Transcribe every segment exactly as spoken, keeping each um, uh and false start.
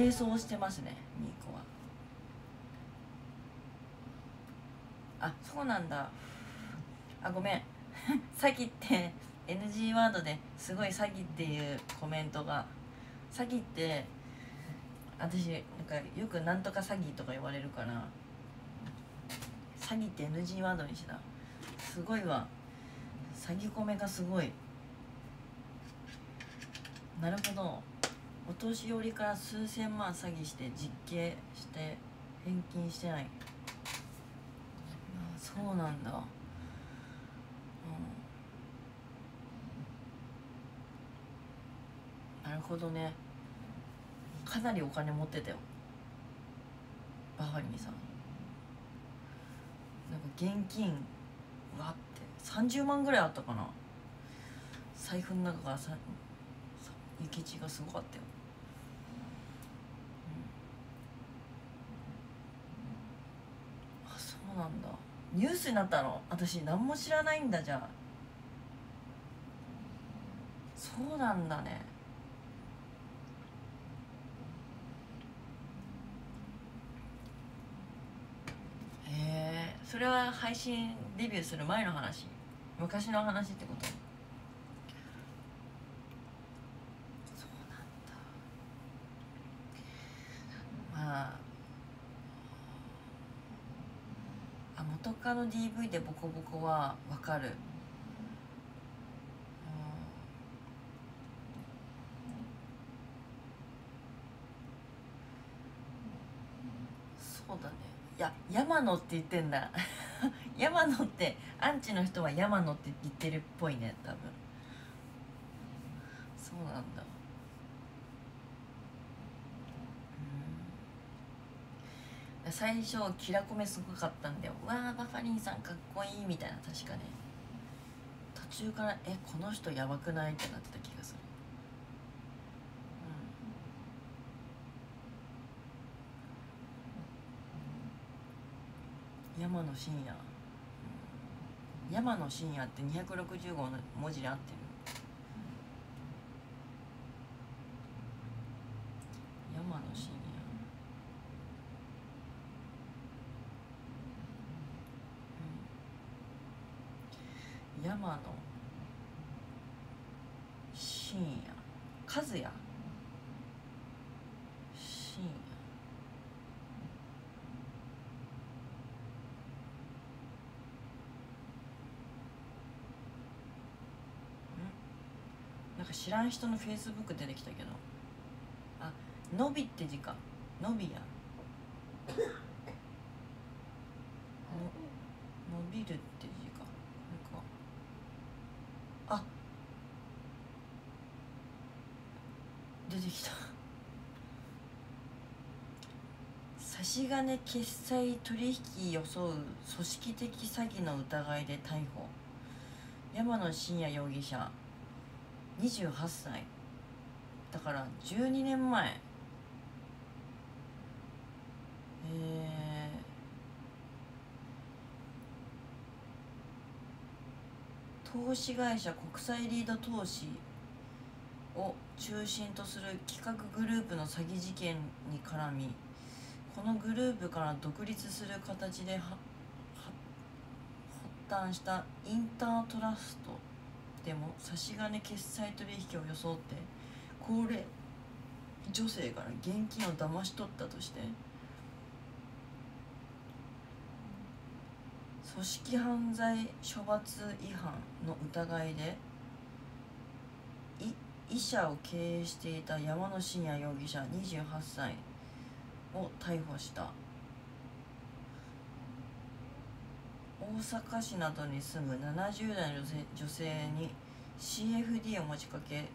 並走してますね、ミーコは。あ、そうなんだ。あ、ごめん詐欺って エヌジー ワードですごい詐欺っていうコメントが、詐欺って私なんかよくなんとか詐欺とか言われるから、詐欺って エヌジー ワードにした。すごいわ、詐欺コメがすごい。なるほど。お年寄りから数千万詐欺して実刑して返金してない。そうなんだ、うん、なるほどね。かなりお金持ってたよバファリンさん。なんか現金わってさんじゅうまんぐらいあったかな、財布の中から。さゆきちがすごかったよ、うん、あ、そうなんだ。ニュースになったの私何も知らないんだ。じゃあそうなんだね。えー、それは配信デビューする前の話、昔の話ってこと。そうなんだ。まあ元カノ ディーブイ でボコボコはわかる、うん、そうだね。いや山野って言ってんだ山野って、アンチの人は山野って言ってるっぽいね多分。そうなんだ、最初キラコメすごかったんで、うわあバファリンさんかっこいいみたいな。確かね途中からえこの人やばくないってなってた気がする、うん、山野真也、うん、山野真也ってにひゃくろくじゅうごの文字で合ってる。山野真也、山野深夜、和也深夜、んなんか知らん人のフェイスブック出てきたけど、あ、のびって字か、のびやの、伸びるって字。出てきた差し金決済取引装う組織的詐欺の疑いで逮捕、山野真也容疑者にじゅうはっさいだからじゅうにねんまえ。へえー、投資会社国際リード投資を中心とする企画グループの詐欺事件に絡み、このグループから独立する形で発端したインタートラストでも差し金決済取引を装って高齢女性から現金を騙し取ったとして組織犯罪処罰違反の疑いで医社を経営していた山野真也容疑者にじゅうはっさいを逮捕した。大阪市などに住むななじゅうだいの女性に シーエフディー を持ちかけ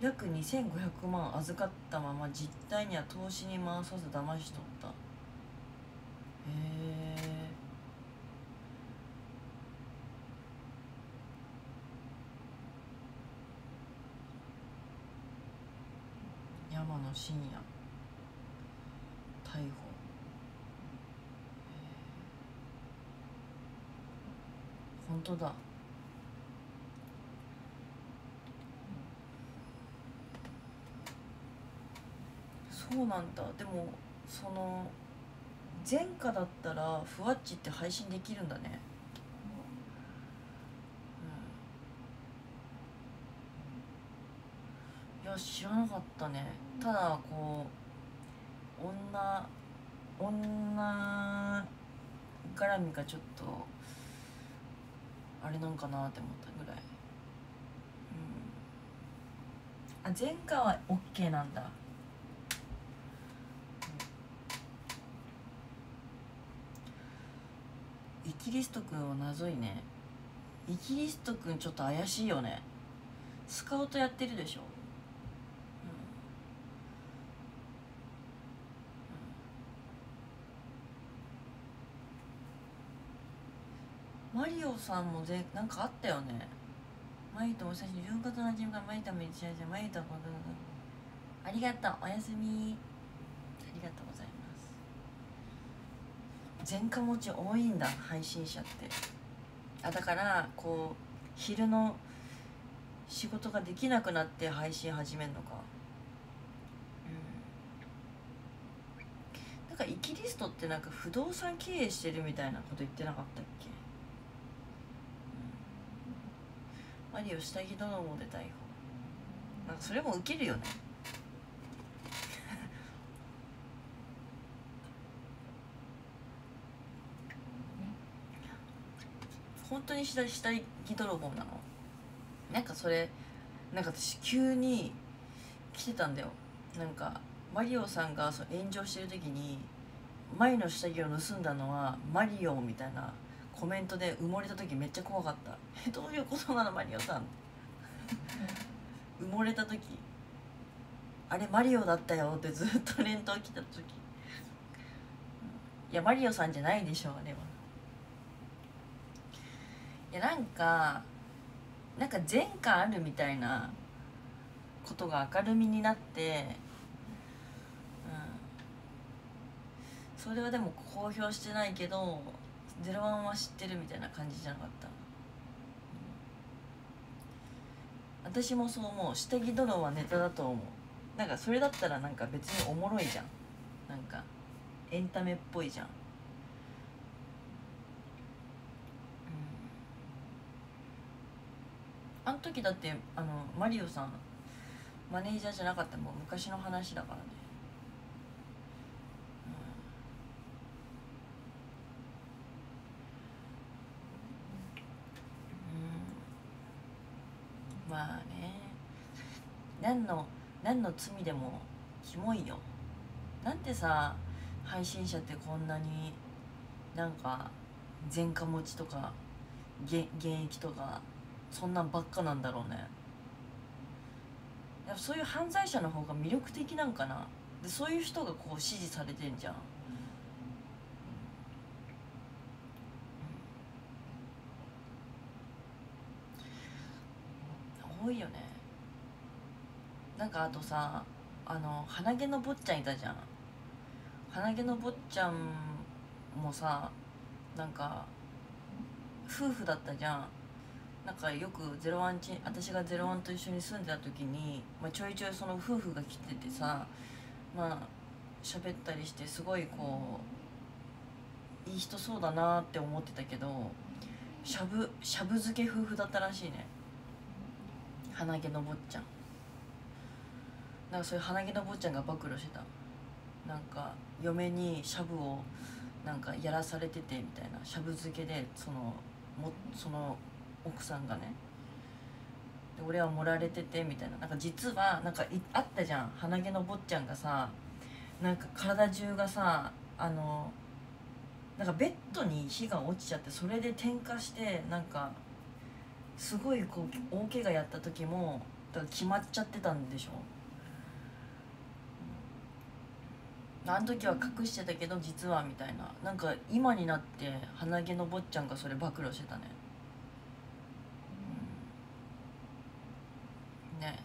約にせんごひゃくまん預かったまま実態には投資に回さず騙し取った。へえ。山野真也逮捕。本当だ。そそうなんだ。でもその前科だったらふわっちって配信できるんだね。うん、いや知らなかったね。ただこう女女絡みがちょっとあれなんかなって思ったぐらい。うん、あ前科は OK なんだ。イキリストくんは謎いね。イキリストくんちょっと怪しいよね。スカウトやってるでしょ、うんうん、マリオさんもぜなんかあったよね。マユとお久しぶり、自分方のチームからマユタも一緒に、マユタもありがとう、おやすみ、ありがとうございます。前科持ち多いんだ配信者って。あだからこう昼の仕事ができなくなって配信始めるのか、うん、なんかイキリストってなんか不動産経営してるみたいなこと言ってなかったっけ、うん、マリオ下着泥棒で逮捕。なんかそれもウケるよね。本当に下着泥棒なの？なんかそれなんか私急に来てたんだよ。なんかマリオさんがそう炎上してる時に前の下着を盗んだのはマリオみたいなコメントで埋もれた時めっちゃ怖かった。えどういうことなのマリオさん埋もれた時あれマリオだったよってずっと連投来た時いやマリオさんじゃないでしょあれは。いやなんかなんか前科あるみたいなことが明るみになって、うん、それはでも公表してないけど「ぜろわん」は知ってるみたいな感じじゃなかった。私もそう思う。下着泥はネタだと思う。なんかそれだったらなんか別におもろいじゃん。なんかエンタメっぽいじゃん。あの時だってあのマリオさんマネージャーじゃなかったもう昔の話だからね、うん、うんまあね何の何の罪でもキモいよ。なんてさ配信者ってこんなになんか前科持ちとか現役とかそんなんばっかなんだろうね。やっぱそういう犯罪者の方が魅力的なんかな。でそういう人がこう支持されてんじゃん。多いよね。なんかあとさあの鼻毛の坊ちゃんいたじゃん。鼻毛の坊ちゃんもさなんか夫婦だったじゃん。なんかよくゼロワンち私がゼロワンと一緒に住んでた時に、まあ、ちょいちょいその夫婦が来ててさまあ喋ったりしてすごいこういい人そうだなって思ってたけどしゃぶしゃぶ漬け夫婦だったらしいね。鼻毛の坊ちゃんなんかそういう鼻毛の坊ちゃんが暴露してた。なんか嫁にしゃぶをなんかやらされててみたいなしゃぶ漬けでそのもその。奥さんがねで俺は盛られててみたいななんか実はなんかあったじゃん。鼻毛の坊ちゃんがさなんか体中がさあのなんかベッドに火が落ちちゃってそれで点火してなんかすごいこう大怪我やった時もだから決まっちゃってたんでしょ。あの時は隠してたけど実はみたいななんか今になって鼻毛の坊ちゃんがそれ暴露してたね。ね、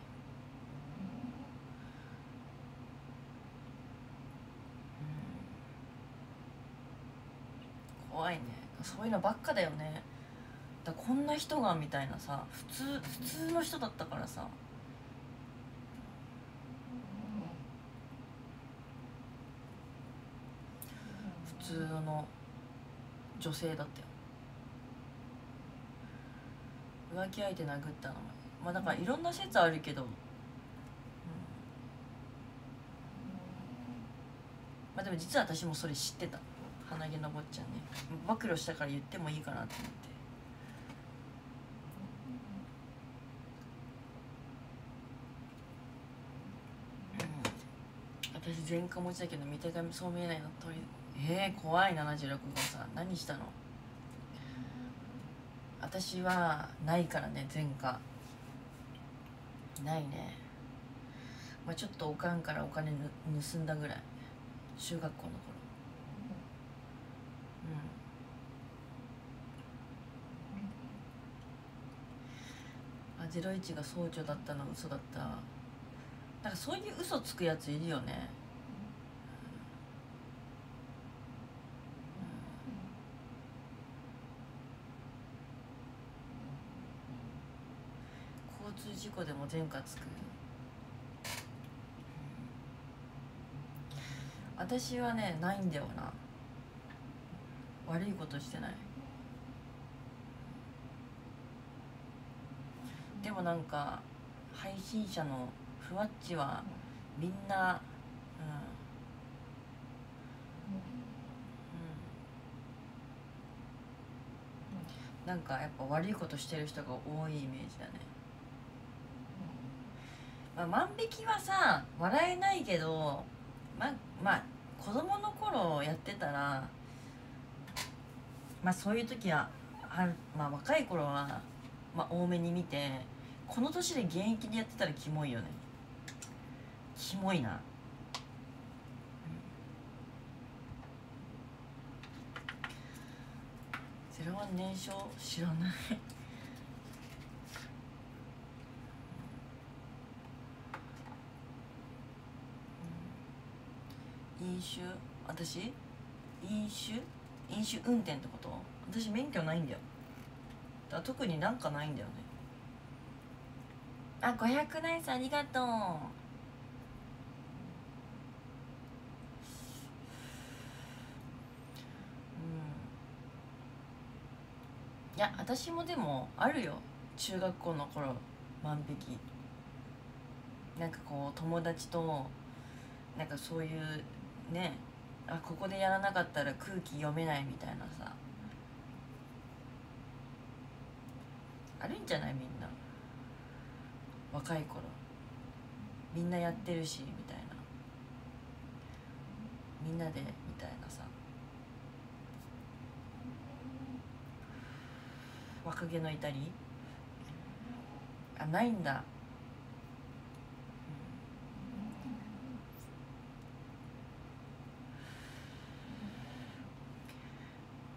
うん、怖いね。そういうのばっかだよね。だこんな人がみたいなさ普通普通の人だったからさ、通の女性だったよ。浮気相手殴ったのはまあだからいろんな説あるけど、うん、まあでも実は私もそれ知ってた。鼻毛の坊ちゃんね、暴露したから言ってもいいかなと思って。私前科持ちだけど見た目そう見えないのとりえー、怖い。ななじゅうろくごうさん何したの？私はないからね、前科ないね。まあちょっとおかんからお金盗んだぐらい、中学校の頃。うん、あ、ゼロいちが総長だったの嘘だった。なんかそういう嘘つくやついるよね。交通事故でも前科つく。私はね、ないんだよな。悪いことしてない。でもなんか配信者のふわっちはみんな、うんうん、なんかやっぱ悪いことしてる人が多いイメージだね。まあ、万引きはさ笑えないけど、まあまあ子供の頃やってたら、まあそういう時はある、まあ、若い頃は、まあ、多めに見て、この年で現役でやってたらキモいよね。キモいな。ゼロワン年少知らない飲酒、私飲酒飲酒運転ってこと？私免許ないんだよ。だから特になんかないんだよね。あ、ごひゃくナイスありがとう。いや私もでもあるよ、中学校の頃万引き。なんかこう友達となんかそういうね、あ、ここでやらなかったら空気読めないみたいなさ、あるんじゃない？みんな若い頃みんなやってるしみたいな、みんなでみたいなさ、若気の至り。あ、ないんだ。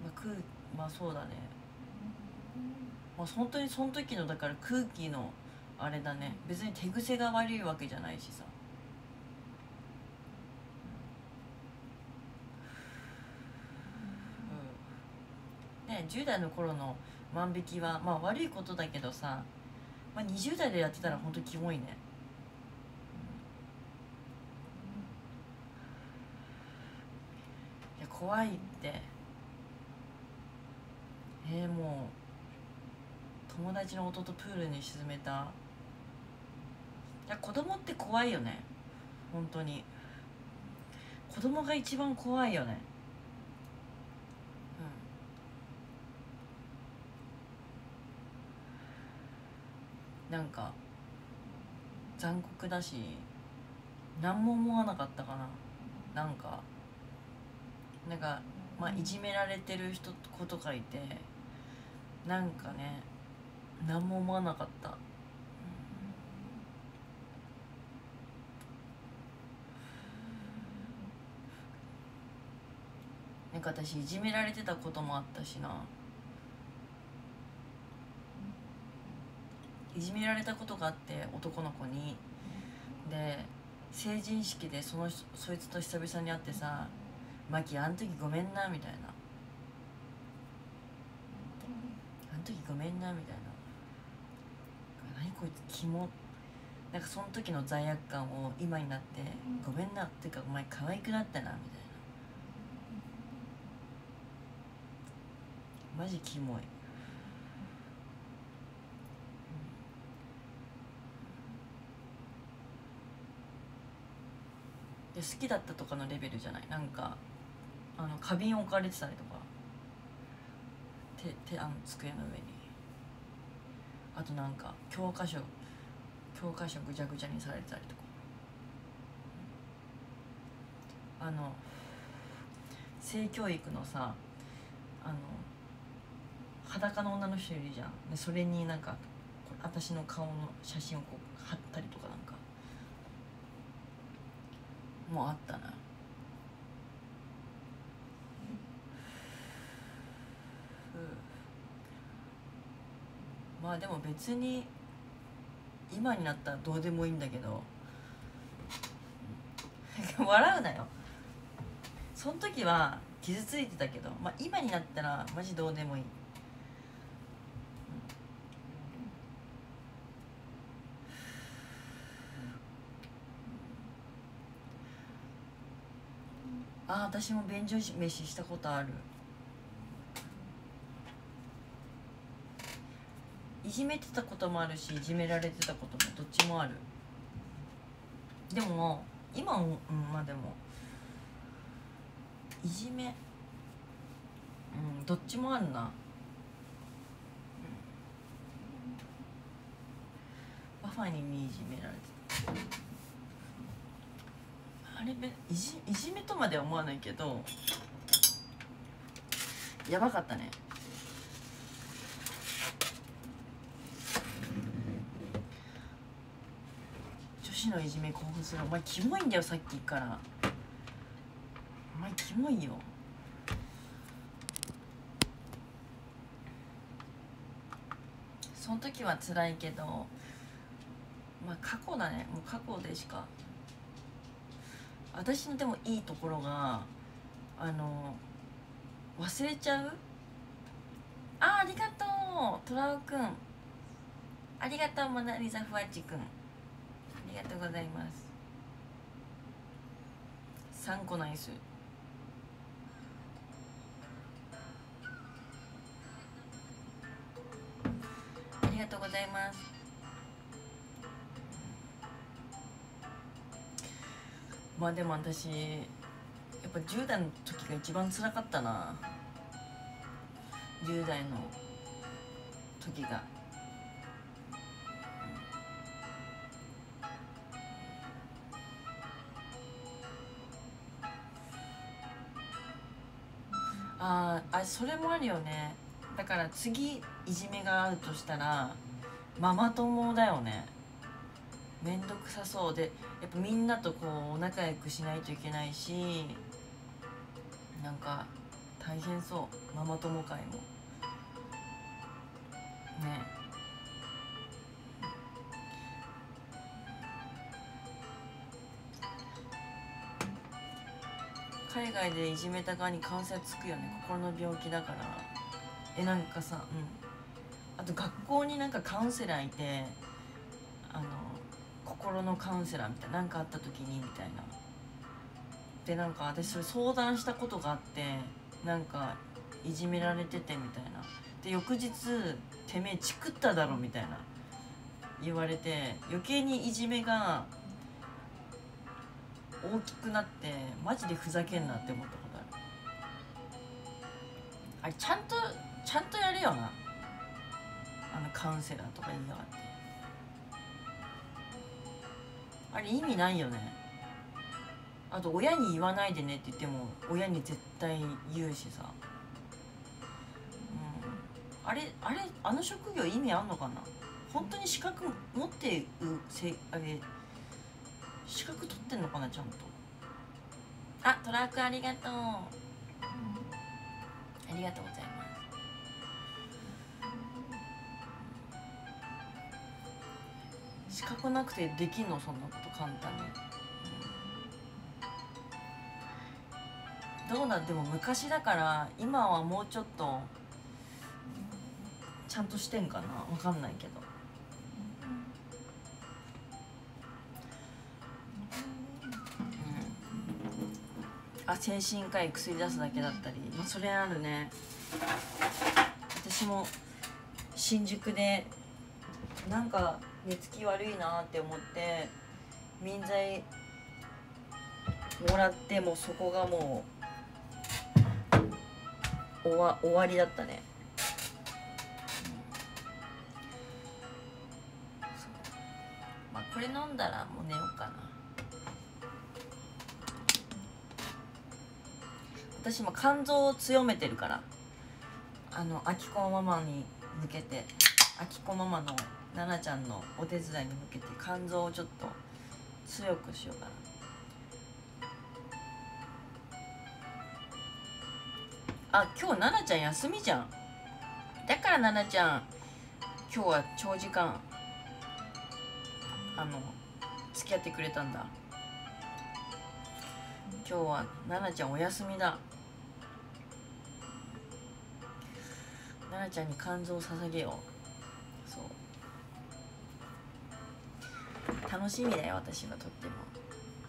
まあ、空まあそうだね、まあ、本当にその時のだから空気のあれだね。別に手癖が悪いわけじゃないしさ。うん、ね、じゅう代の頃の万引きはまあ悪いことだけどさ、まあ、にじゅう代でやってたら本当にキモいね。いや怖いって。えー、もう友達の弟プールに沈めた。いや子供って怖いよね、本当に。子供が一番怖いよね。なんか残酷だし、何も思わなかったかな。なんかなんか、まあ、いじめられてる人子とかいて、なんかね何も思わなかった。なんか私いじめられてたこともあったしな。いじめられたことがあって、男の子に。で成人式でそのそいつと久々に会ってさ「マキあん時ごめんな」みたいな「あん時ごめんな」みたいな「何こいつキモ」なんかその時の罪悪感を今になって「ごめんな」っていうか「お前可愛くなったな」みたいな。マジキモい。で好きだったとかのレベルじゃない、なんかあの花瓶置かれてたりとか、手手あの机の上に、あとなんか教科書教科書ぐちゃぐちゃにされてたりとか、あの性教育のさ、あの裸の女の人いるじゃん、でそれになんか私の顔の写真をこう貼ったりとか、なんかもうあったな。まあでも別に今になったらどうでもいいんだけど笑うなよ。その時は傷ついてたけど、まあ、今になったらマジどうでもいい。ああ、私も便所飯したことある。いじめてたこともあるし、いじめられてたこともどっちもある。でも今は、うん、まあでもいじめ、うん、どっちもあるな。バファリンにいじめられてた、あれべいじ、いじめとまでは思わないけどやばかったね。私のいじめ興奮する。お前キモいんだよ、さっきから。お前キモいよ。その時は辛いけど、まあ過去だね。もう過去でしか。私のでもいいところが、あの忘れちゃう。あ、ありがとうトラウくん。ありがとうモナリザフワチくん。ありがとうございます。さんこナイス。ありがとうございます。まあでも私やっぱじゅう代の時が一番辛かったな。じゅう代の時が。ああ、それもあるよね。だから次いじめがあるとしたらママ友だよね。めんどくさそうで、やっぱみんなとこう仲良くしないといけないし、なんか大変そう、ママ友会もね。海外でいじめた側に関節つくよね。心の病気だから。え、なんかさ、うん、あと学校になんかカウンセラーいて、あの心のカウンセラーみたいな、なんかあった時にみたいな。でなんか私それ相談したことがあって、なんかいじめられててみたいな。で翌日「てめえチクっただろ」みたいな言われて、余計にいじめが大きくなって、マジでふざけんなって思ったことある。あれちゃんとちゃんとやるよな、あのカウンセラーとか言いやがって。あれ意味ないよね。あと親に言わないでねって言っても親に絶対言うしさ、うん、あれあれあの職業意味あんのかな。本当に資格持ってうせあれ資格取ってんのかな、ちゃんと。あ、トラックありがとう、うん、ありがとうございます。資格なくてできんの、そんなこと簡単に、うん、どうだ。でも昔だから今はもうちょっとちゃんとしてんかな、わかんないけど。あ、精神科医薬出すだけだったり、まあ、それあるね。私も新宿でなんか寝つき悪いなって思って眠剤もらって、もうそこがもう終わ、終わりだったね。まあこれ飲んだらもう寝ようかな。私今肝臓を強めてるから、あのあきこママに向けて、あきこママのななちゃんのお手伝いに向けて肝臓をちょっと強くしようかな。あ、今日ななちゃん休みじゃん。だからななちゃん今日は長時間あの付き合ってくれたんだ。今日はななちゃんお休みだ。ななちゃんに肝臓を捧げよう。そう、楽しみだよ私のとっても。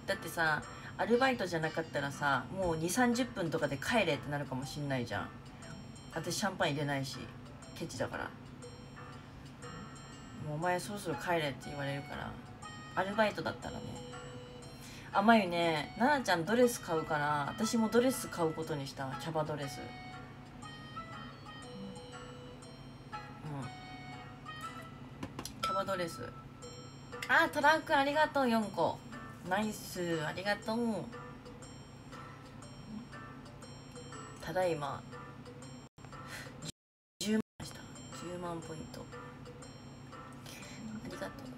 だってさ、アルバイトじゃなかったらさ、もうにじゅうさんじゅっぷんとかで帰れってなるかもしんないじゃん。私シャンパン入れないしケチだから、もうお前そろそろ帰れって言われるから。アルバイトだったらね。あ、まゆね、ななちゃんドレス買うかな。私もドレス買うことにした。キャバドレス。ドレス。あー、トランクありがとうよんこ。ナイス、ありがとう。ただいまじゅうまんでした。じゅうまんポイントありがとう。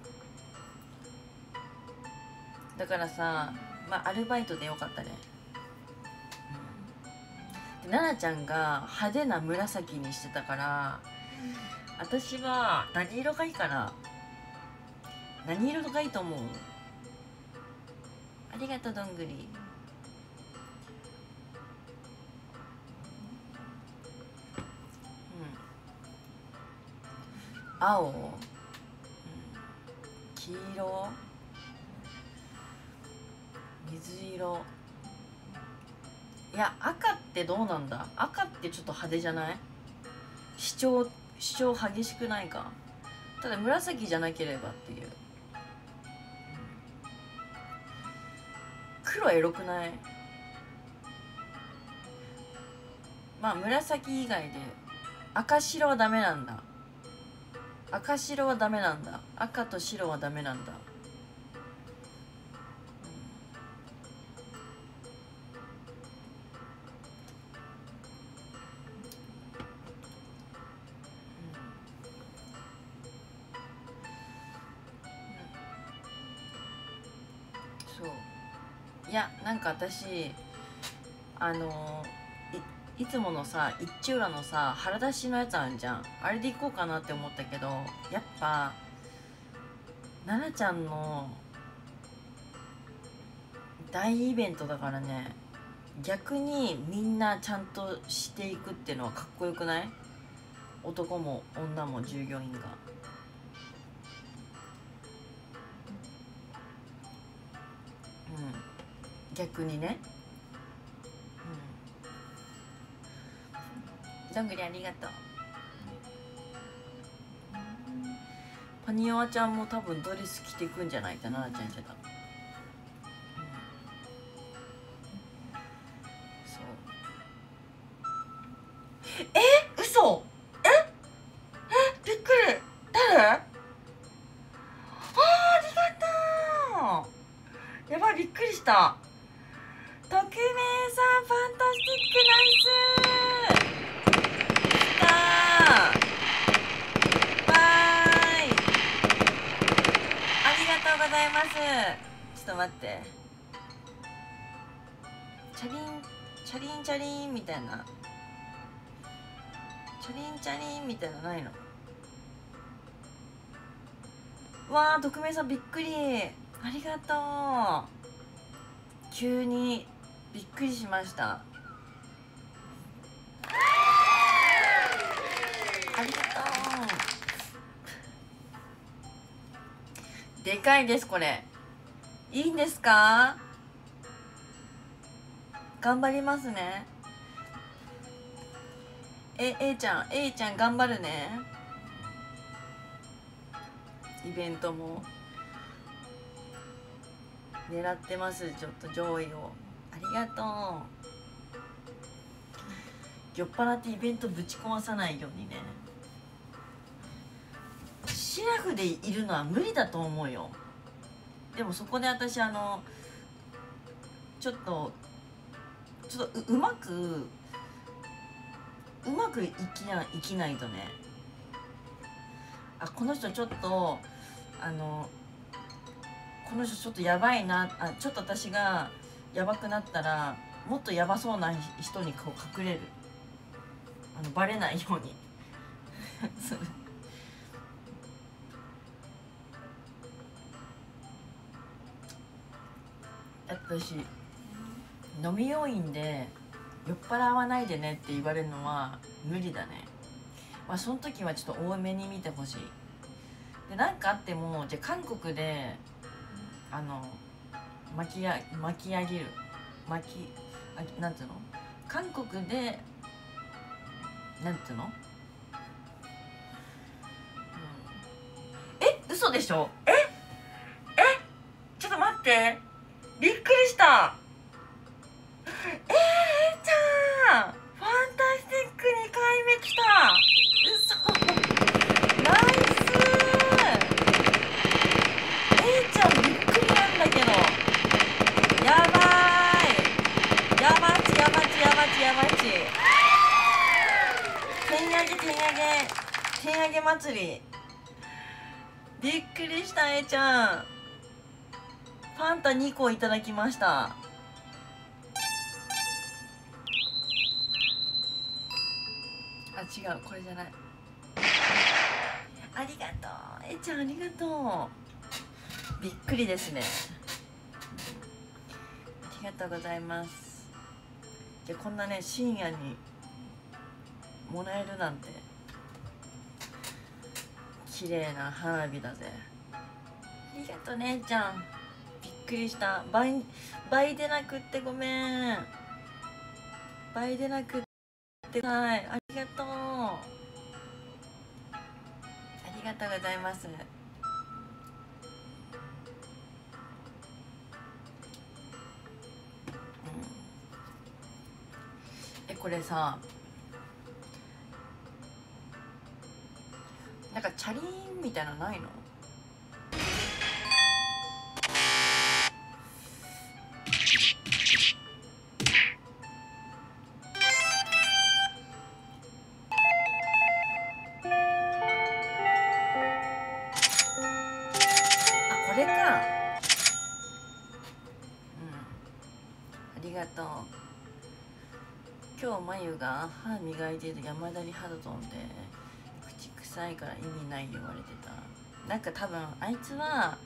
だからさ、まあアルバイトでよかったね。で、奈々ちゃんが派手な紫にしてたから、私は何色がいいかな。何色がいいと思う？ありがとうどんぐり。うん、青、うん、黄色、水色。いや、赤ってどうなんだ。赤ってちょっと派手じゃない？主張主張激しくないか。ただ紫じゃなければっていう。黒エロくない？まあ紫以外で赤白はダメなんだ。赤白はダメなんだ。赤と白はダメなんだ。いや、なんか私あのー、い, いつものさ、一中裏のさ腹出しのやつあるじゃん。あれでいこうかなって思ったけど、やっぱ奈々ちゃんの大イベントだからね、逆にみんなちゃんとしていくっていうのはかっこよくない？男も女も従業員が。うん、逆にね、うん、どんぐりありがとう。パニオアちゃんも多分ドレス着てくんじゃないかな。奈々ちゃん言ってた、うん、そう。え、嘘、ええ、びっくり。誰？あー、ありがとう。やばい、びっくりした。匿名さん、ファンタスティックナイス。来たー。わーい、ありがとうございます。ちょっと待って、チャリンチャリンチャリンみたいな、チャリンチャリンみたいなないの？わー、匿名さんびっくり、ありがとう。急にびっくりしました。ありがとう。でかいですこれ。いいんですか？頑張りますね。ええ、Aちゃん、Aちゃん頑張るね。イベントも狙ってます。ちょっと上位をありがとう。酔っ払ってイベントぶち壊さないようにね。シラフでいるのは無理だと思うよ。でもそこで私あのちょっとちょっと う, うまくうまくいきな生きないとね。あ、この人ちょっとあのこの人ちょっとやばいな、あ、ちょっと私がやばくなったらもっとやばそうな人にこう隠れる、あのバレないようにする。私飲み要員で酔っ払わないでねって言われるのは無理だね。まあその時はちょっと多めに見てほしい。で何かあってもじゃあ韓国であの巻きあ巻き上げる巻きあなんていうの、韓国でなんていうの、うん、え嘘でしょ、ええちょっと待ってびっくりした。えーちゃんファンタスティックにかいめ来た。嘘ナイス。えーちゃんびっくりなんだけど、やばい、やばちやばちやばちやばち、手上げ手上げ手上げ祭り、びっくりした。えーちゃんファンタにこいただきました。あ、違う、これじゃない。ありがとう、えちゃんありがとう。びっくりですね。ありがとうございます。で、こんなね、深夜にもらえるなんて綺麗な花火だぜ。ありがとうね、えちゃん。びっくりした。倍、倍出なくってごめん。倍出なくってはい。あありがとう。ありがとうございます。え、これさ、なんかチャリンみたいなのないの？眉が歯磨いてると山田に歯と飛んで口臭いから意味ない言われてた。なんか多分あいつは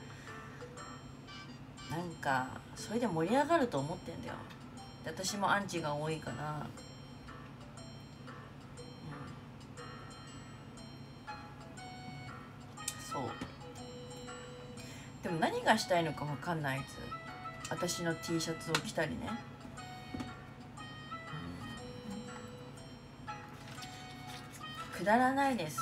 なんかそれで盛り上がると思ってんだよ。で私もアンチが多いから、うん、そうでも何がしたいのか分かんない。あいつ私の T シャツを着たりね。くだらないです。